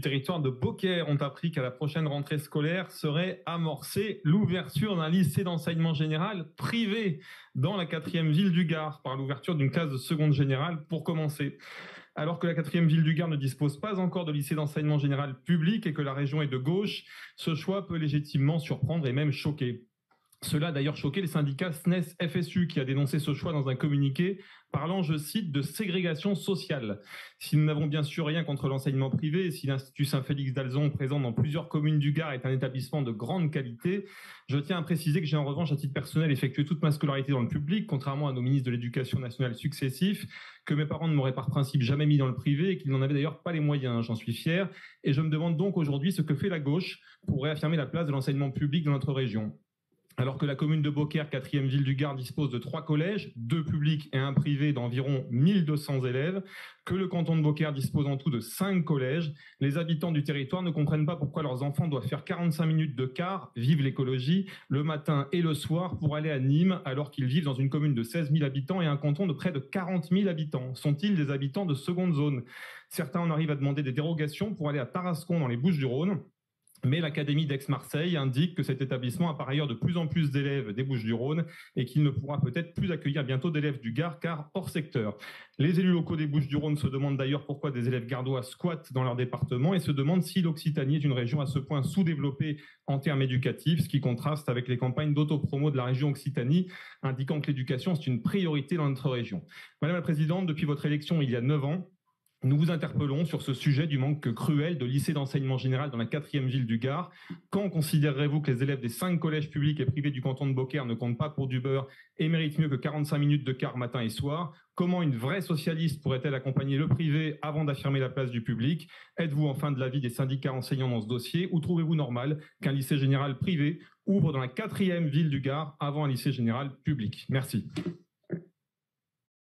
du territoire de Beaucaire ont appris qu'à la prochaine rentrée scolaire serait amorcée l'ouverture d'un lycée d'enseignement général privé dans la 4e ville du Gard, par l'ouverture d'une classe de seconde générale pour commencer. Alors que la 4e ville du Gard ne dispose pas encore de lycée d'enseignement général public et que la région est de gauche, ce choix peut légitimement surprendre et même choquer. Cela a d'ailleurs choqué les syndicats SNES-FSU qui a dénoncé ce choix dans un communiqué parlant, je cite, de ségrégation sociale. Si nous n'avons bien sûr rien contre l'enseignement privé et si l'Institut Saint-Félix d'Alzon, présent dans plusieurs communes du Gard, est un établissement de grande qualité, je tiens à préciser que j'ai en revanche à titre personnel effectué toute ma scolarité dans le public, contrairement à nos ministres de l'Éducation nationale successifs, que mes parents ne m'auraient par principe jamais mis dans le privé et qu'ils n'en avaient d'ailleurs pas les moyens, j'en suis fier, et je me demande donc aujourd'hui ce que fait la gauche pour réaffirmer la place de l'enseignement public dans notre région. Alors que la commune de Beaucaire, 4e ville du Gard, dispose de 3 collèges, 2 publics et 1 privé d'environ 1200 élèves, que le canton de Beaucaire dispose en tout de 5 collèges, les habitants du territoire ne comprennent pas pourquoi leurs enfants doivent faire 45 minutes de car, vive l'écologie, le matin et le soir pour aller à Nîmes, alors qu'ils vivent dans une commune de 16 000 habitants et un canton de près de 40 000 habitants. Sont-ils des habitants de seconde zone? Certains en arrivent à demander des dérogations pour aller à Tarascon dans les Bouches-du-Rhône. Mais l'Académie d'Aix-Marseille indique que cet établissement a par ailleurs de plus en plus d'élèves des Bouches-du-Rhône et qu'il ne pourra peut-être plus accueillir bientôt d'élèves du Gard car hors secteur. Les élus locaux des Bouches-du-Rhône se demandent d'ailleurs pourquoi des élèves gardois squattent dans leur département et se demandent si l'Occitanie est une région à ce point sous-développée en termes éducatifs, ce qui contraste avec les campagnes d'autopromo de la région Occitanie indiquant que l'éducation c'est une priorité dans notre région. Madame la Présidente, depuis votre élection il y a 9 ans, nous vous interpellons sur ce sujet du manque cruel de lycées d'enseignement général dans la 4e ville du Gard. Quand considérez-vous que les élèves des 5 collèges publics et privés du canton de Beaucaire ne comptent pas pour du beurre et méritent mieux que 45 minutes de car matin et soir? Comment une vraie socialiste pourrait-elle accompagner le privé avant d'affirmer la place du public? Êtes-vous enfin de l'avis des syndicats enseignants dans ce dossier ou trouvez-vous normal qu'un lycée général privé ouvre dans la 4e ville du Gard avant un lycée général public? Merci.